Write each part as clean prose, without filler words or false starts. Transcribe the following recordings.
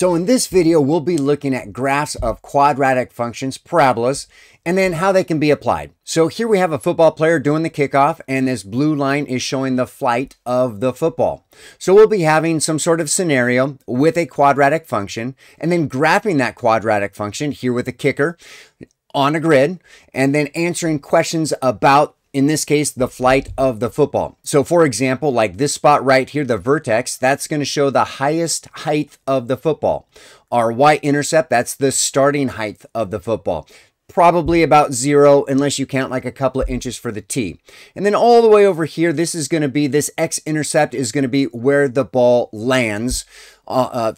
So in this video, we'll be looking at graphs of quadratic functions, parabolas, and then how they can be applied. So here we have a football player doing the kickoff, and this blue line is showing the flight of the football. So we'll be having some sort of scenario with a quadratic function, and then graphing that quadratic function here with a kicker on a grid, and then answering questions about, in this case, the flight of the football. So for example, like this spot right here, the vertex, that's going to show the highest height of the football. Our y-intercept, that's the starting height of the football. Probably about zero, unless you count like a couple of inches for the tee. And then all the way over here, this is going to be, this x-intercept is going to be where the ball lands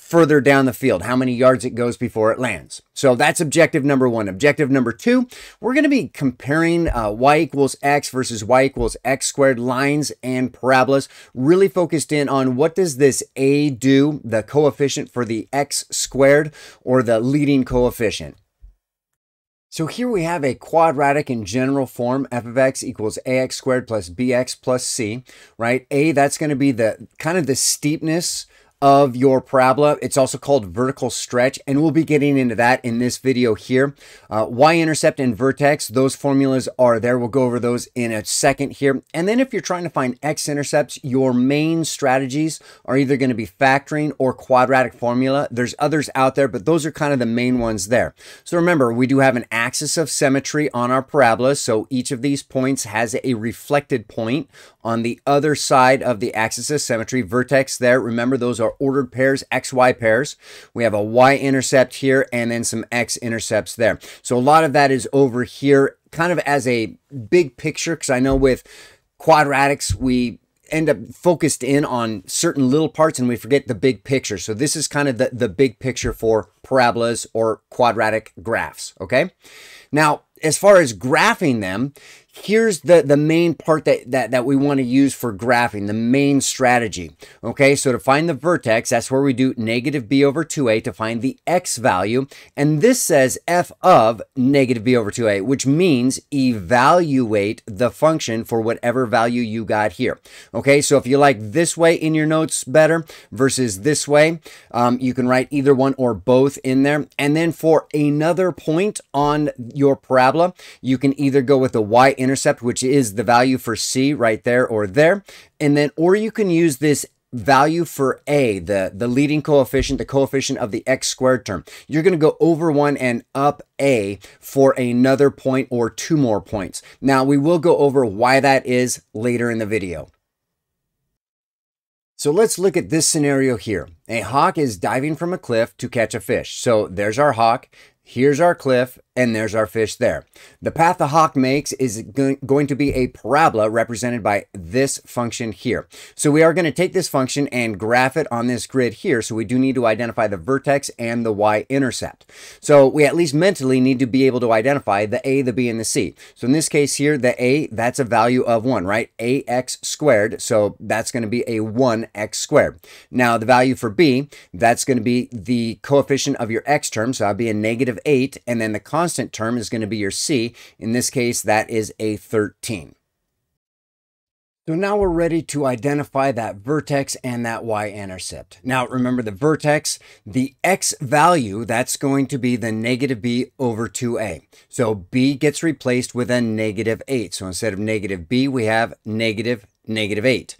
further down the field, how many yards it goes before it lands. So that's objective number one. Objective number two, we're going to be comparing y equals x versus y equals x squared lines and parabolas, really focused in on what does this a do, the coefficient for the x squared or the leading coefficient. So here we have a quadratic in general form, f of x equals ax squared plus bx plus c, right? A, that's going to be the kind of the steepness of your parabola. It's also called vertical stretch, and we'll be getting into that in this video here. Y-intercept and vertex, those formulas are there. We'll go over those in a second here. And then if you're trying to find x-intercepts, your main strategies are either going to be factoring or quadratic formula. There's others out there, but those are kind of the main ones there. So remember, we do have an axis of symmetry on our parabola, so each of these points has a reflected point on the other side of the axis of symmetry. Vertex there, remember those are ordered pairs, XY pairs. We have a y-intercept here and then some x-intercepts there. So a lot of that is over here kind of as a big picture, because I know with quadratics, we end up focused in on certain little parts and we forget the big picture. So this is kind of the big picture for parabolas or quadratic graphs, okay? Now, as far as graphing them, here's the main part that we want to use for graphing, the main strategy. Okay, so to find the vertex, that's where we do negative b over 2a to find the x value. And this says f of negative b over 2a, which means evaluate the function for whatever value you got here. Okay, so if you like this way in your notes better versus this way, you can write either one or both in there. And then for another point on your parabola, you can either go with the y-intercept, which is the value for c right there, and then, or you can use this value for a, the leading coefficient, the coefficient of the x squared term. You're going to go over one and up a for another point or two more points. Now, we will go over why that is later in the video. So let's look at this scenario here. A hawk is diving from a cliff to catch a fish. So there's our hawk. Here's our cliff, and there's our fish there. The path the hawk makes is going to be a parabola represented by this function here. So we are going to take this function and graph it on this grid here. So we do need to identify the vertex and the y-intercept. So we at least mentally need to be able to identify the a, the b, and the c. So in this case here, the a, that's a value of 1, right? ax squared, so that's going to be a 1x squared. Now the value for b, that's going to be the coefficient of your x term, so that would be a negative 8, and then the constant term is going to be your c. In this case, that is a 13. So now we're ready to identify that vertex and that y-intercept. Now remember the vertex, the x value, that's going to be the negative b over 2a. So b gets replaced with a negative 8. So instead of negative b, we have negative 8.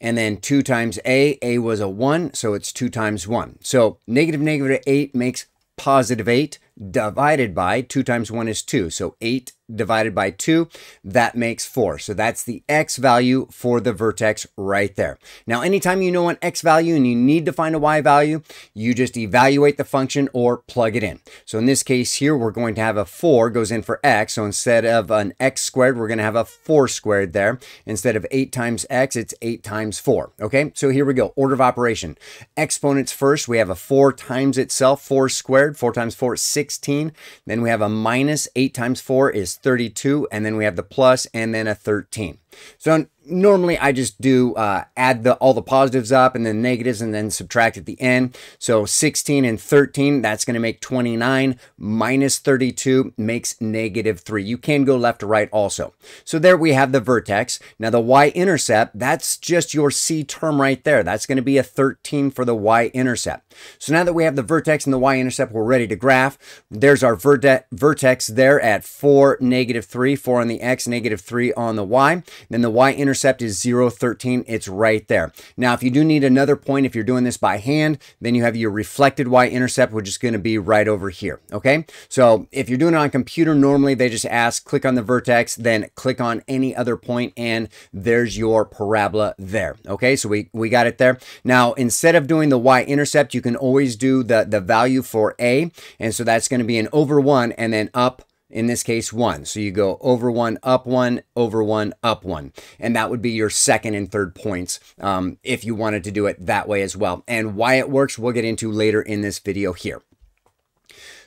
And then 2 times a was a 1, so it's 2 times 1. So negative 8 makes positive 8 divided by 2 times 1 is 2. So 8 divided by 2, that makes 4. So that's the x value for the vertex right there. Now, anytime you know an x value and you need to find a y value, you just evaluate the function or plug it in. So in this case here, we're going to have a 4 goes in for x. So instead of an x squared, we're going to have a 4 squared there. Instead of 8 times x, it's 8 times 4. Okay, so here we go. Order of operation. Exponents first. We have a 4 times itself, 4 squared. 4 times 4 is 16. Then we have a minus. 8 times 4 is 32, and then we have the plus and then a 13. So normally I just do add all the positives up and then negatives and then subtract at the end. So 16 and 13, that's going to make 29 minus 32 makes negative 3. You can go left to right also. So there we have the vertex. Now the y-intercept, that's just your C term right there. That's going to be a 13 for the y-intercept. So now that we have the vertex and the y-intercept, we're ready to graph. There's our vertex there at 4, negative 3, 4 on the x, negative 3 on the y. Then the y-intercept is 0, 13. It's right there. Now, if you do need another point, if you're doing this by hand, then you have your reflected y-intercept, which is going to be right over here. Okay. So if you're doing it on a computer, normally they just ask, click on the vertex, then click on any other point, and there's your parabola there. Okay. So we got it there. Now, instead of doing the y-intercept, you can always do the value for a, and so that's going to be an over 1 and then up, in this case, 1. So you go over 1, up 1, over 1, up 1. And that would be your second and third points if you wanted to do it that way as well. And why it works, we'll get into later in this video here.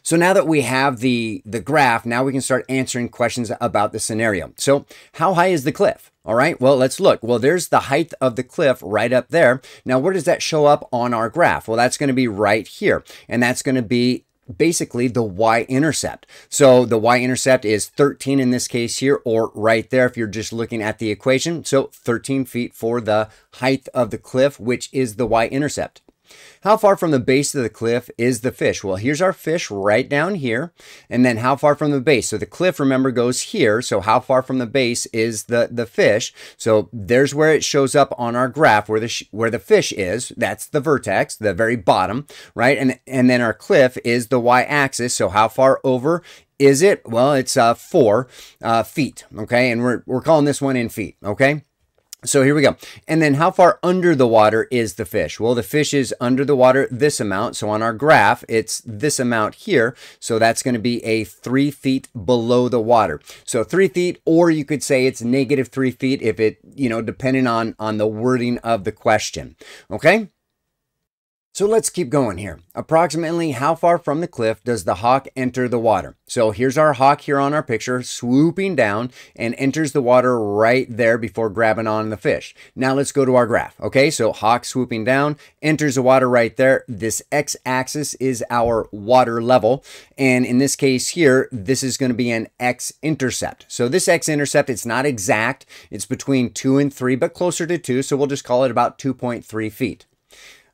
So now that we have the graph, now we can start answering questions about the scenario. So how high is the cliff? All right, well, let's look. Well, there's the height of the cliff right up there. Now, where does that show up on our graph? Well, that's going to be right here. And that's going to be basically the y-intercept. So the y-intercept is 13 in this case here, or right there if you're just looking at the equation. So 13 feet for the height of the cliff, which is the y-intercept. How far from the base of the cliff is the fish? Well, here's our fish right down here. And then how far from the base? So the cliff, remember, goes here. So how far from the base is the fish? So there's where it shows up on our graph, where the fish is. That's the vertex, the very bottom, right? And then our cliff is the y-axis. So how far over is it? Well, it's 4 feet, okay? And we're calling this one in feet, okay? So here we go. And then how far under the water is the fish? Well, the fish is under the water this amount. So on our graph, it's this amount here. So that's going to be a 3 feet below the water. So 3 feet, or you could say it's negative 3 feet if it, you know, depending on the wording of the question. Okay. So let's keep going here. Approximately how far from the cliff does the hawk enter the water? So here's our hawk here on our picture, swooping down and enters the water right there before grabbing on the fish. Now let's go to our graph. Okay, so hawk swooping down, enters the water right there. This x-axis is our water level. And in this case here, this is going to be an x-intercept. So this x-intercept, it's not exact. It's between 2 and 3, but closer to 2. So we'll just call it about 2.3 feet.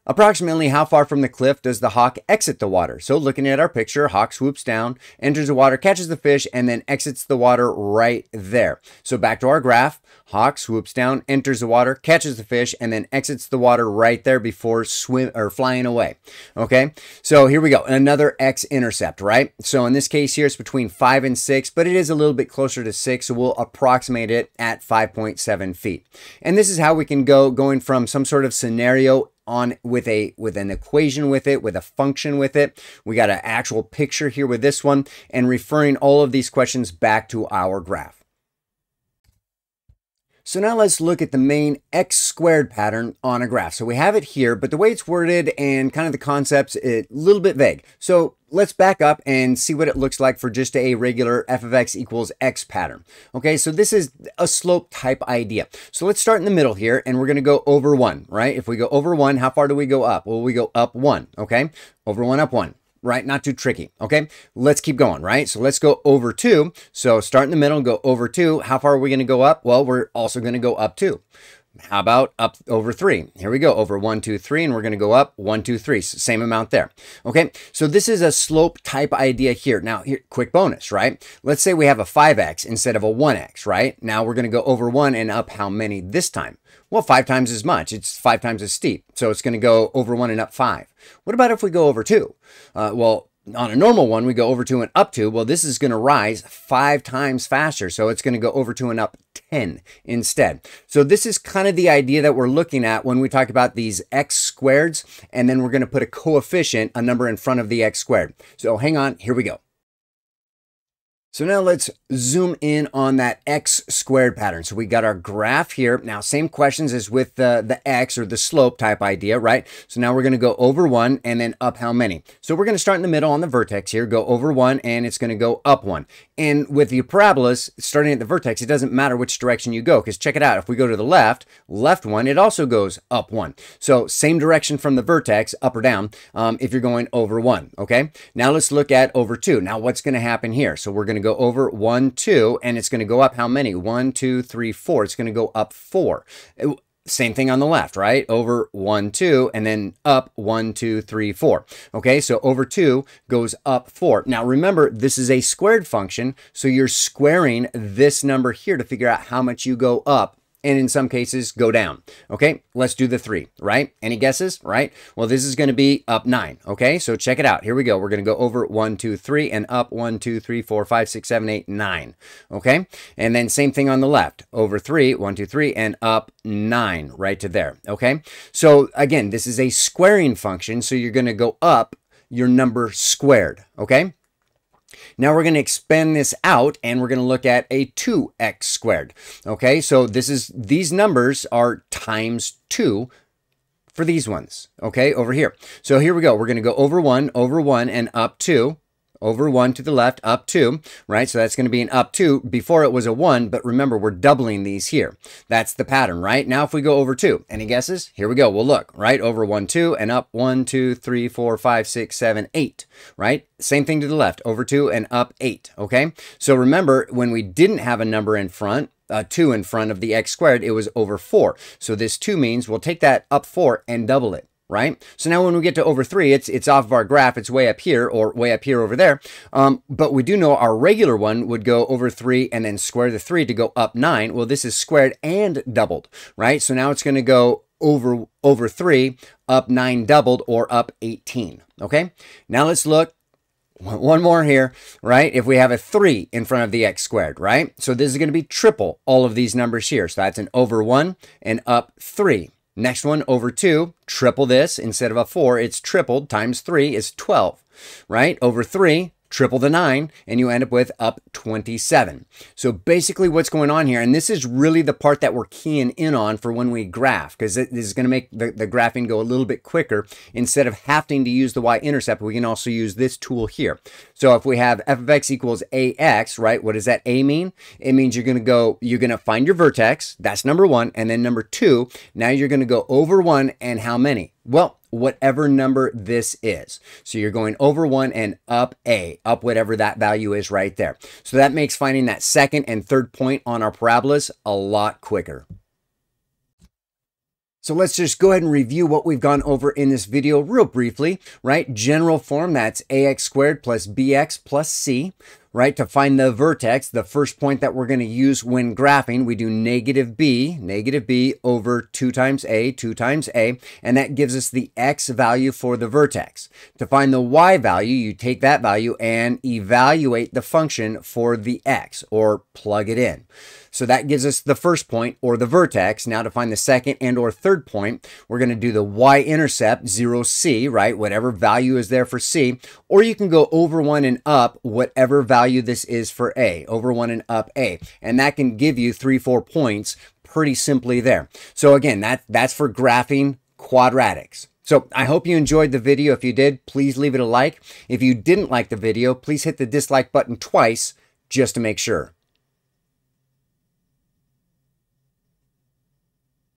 Approximately how far from the cliff does the hawk exit the water? So looking at our picture, hawk swoops down, enters the water, catches the fish, and then exits the water right there. So back to our graph, hawk swoops down, enters the water, catches the fish, and then exits the water right there before flying away. Okay, so here we go. Another x-intercept, right? So in this case here, it's between 5 and 6, but it is a little bit closer to 6. So we'll approximate it at 5.7 feet. And this is how we can go, going from some sort of scenario on with an equation with it, with a function with it. We got an actual picture here with this one, and referring all of these questions back to our graph. So now let's look at the main x squared pattern on a graph. So we have it here, but the way it's worded and kind of the concepts, a little bit vague. So let's back up and see what it looks like for just a regular f of x equals x pattern. Okay, so this is a slope type idea. So let's start in the middle here, and we're going to go over 1, right? If we go over 1, how far do we go up? Well, we go up 1, okay? Over 1, up 1. Right? Not too tricky. Okay. Let's keep going, right? So let's go over 2. So start in the middle, go over 2. How far are we going to go up? Well, we're also going to go up 2. How about up over 3? Here we go. Over 1, 2, 3, and we're going to go up 1, 2, 3. Same amount there. Okay. So this is a slope type idea here. Now here, quick bonus, right? Let's say we have a 5x instead of a 1x, right? Now we're going to go over 1 and up how many this time? Well, 5 times as much. It's 5 times as steep. So it's going to go over 1 and up 5. What about if we go over 2? Well, on a normal one, we go over 2 and up 2. Well, this is going to rise 5 times faster. So it's going to go over 2 and up 10 instead. So this is kind of the idea that we're looking at when we talk about these x squareds. And then we're going to put a coefficient, a number in front of the x squared. So hang on. Here we go. So now let's zoom in on that x squared pattern. So we got our graph here. Now, same questions as with the x or the slope type idea, right? So now we're going to go over one and then up how many? So we're going to start in the middle on the vertex here, go over one, and it's going to go up one. And with the parabolas, starting at the vertex, it doesn't matter which direction you go, because check it out. If we go to the left one, it also goes up one. So same direction from the vertex, up or down, if you're going over one, okay? Now let's look at over two. Now what's going to happen here? So we're going to go over 1, 2, and it's going to go up how many? 1, 2, 3, 4. It's going to go up 4. Same thing on the left, right? Over 1, 2, and then up 1, 2, 3, 4. Okay, so over 2 goes up 4. Now remember, this is a squared function, so you're squaring this number here to figure out how much you go up, and in some cases go down. Okay, let's do the 3, right? Any guesses, right? Well, this is gonna be up 9, okay? So check it out, here we go. We're gonna go over 1, 2, 3 and up 1, 2, 3, 4, 5, 6, 7, 8, 9, okay? And then same thing on the left, over 3, 1, 2, 3 and up 9 right to there, okay? So again, this is a squaring function, so you're gonna go up your number squared, okay? Now we're going to expand this out and we're going to look at a 2x squared. Okay, so this is, these numbers are times 2 for these ones. Okay, over here. So here we go. We're going to go over 1 and up 2. Over 1 to the left, up 2, right? So that's going to be an up 2. Before it was a 1, but remember, we're doubling these here. That's the pattern, right? Now if we go over 2, any guesses? Here we go. We'll look, right? Over 1, 2, and up 1, 2, 3, 4, 5, 6, 7, 8, right? Same thing to the left, over 2 and up 8, okay? So remember, when we didn't have a number in front, 2 in front of the x squared, it was over 4. So this 2 means we'll take that up 4 and double it. Right? So now when we get to over 3, it's off of our graph. It's way up here or way up here over there. But we do know our regular one would go over 3 and then square the 3 to go up 9. Well, this is squared and doubled, right? So now it's going to go over 3, up 9 doubled, or up 18. Okay. Now let's look. One more here, right? If we have a 3 in front of the x squared, right? So this is going to be triple all of these numbers here. So that's an over 1 and up 3. Next one, over 2, triple this. Instead of a 4, it's tripled, times 3 is 12, right? Over 3, triple the 9, and you end up with up 27. So basically what's going on here, and this is really the part that we're keying in on for when we graph, because this is going to make the graphing go a little bit quicker. Instead of having to use the y-intercept, we can also use this tool here. So if we have f of x equals ax, right, what does that a mean? It means you're going to find your vertex, that's number 1, and then number 2, now you're going to go over 1 and how many? Well, whatever number this is. So you're going over 1 and up a, up whatever that value is right there. So that makes finding that second and third point on our parabolas a lot quicker. So let's just go ahead and review what we've gone over in this video real briefly, right? General form, that's ax squared plus bx plus c, right? To find the vertex, the first point that we're going to use when graphing, we do negative b over 2 times a, and that gives us the x value for the vertex. To find the y value, you take that value and evaluate the function for the x, or plug it in. So that gives us the first point, or the vertex. Now to find the second and or third point, we're going to do the y-intercept, 0, c, right? Whatever value is there for c, or you can go over 1 and up whatever value this is for a, over 1 and up a, and that can give you 3, 4 points pretty simply there. So again, that's for graphing quadratics. So I hope you enjoyed the video. If you did, please leave it a like. If you didn't like the video, please hit the dislike button twice just to make sure.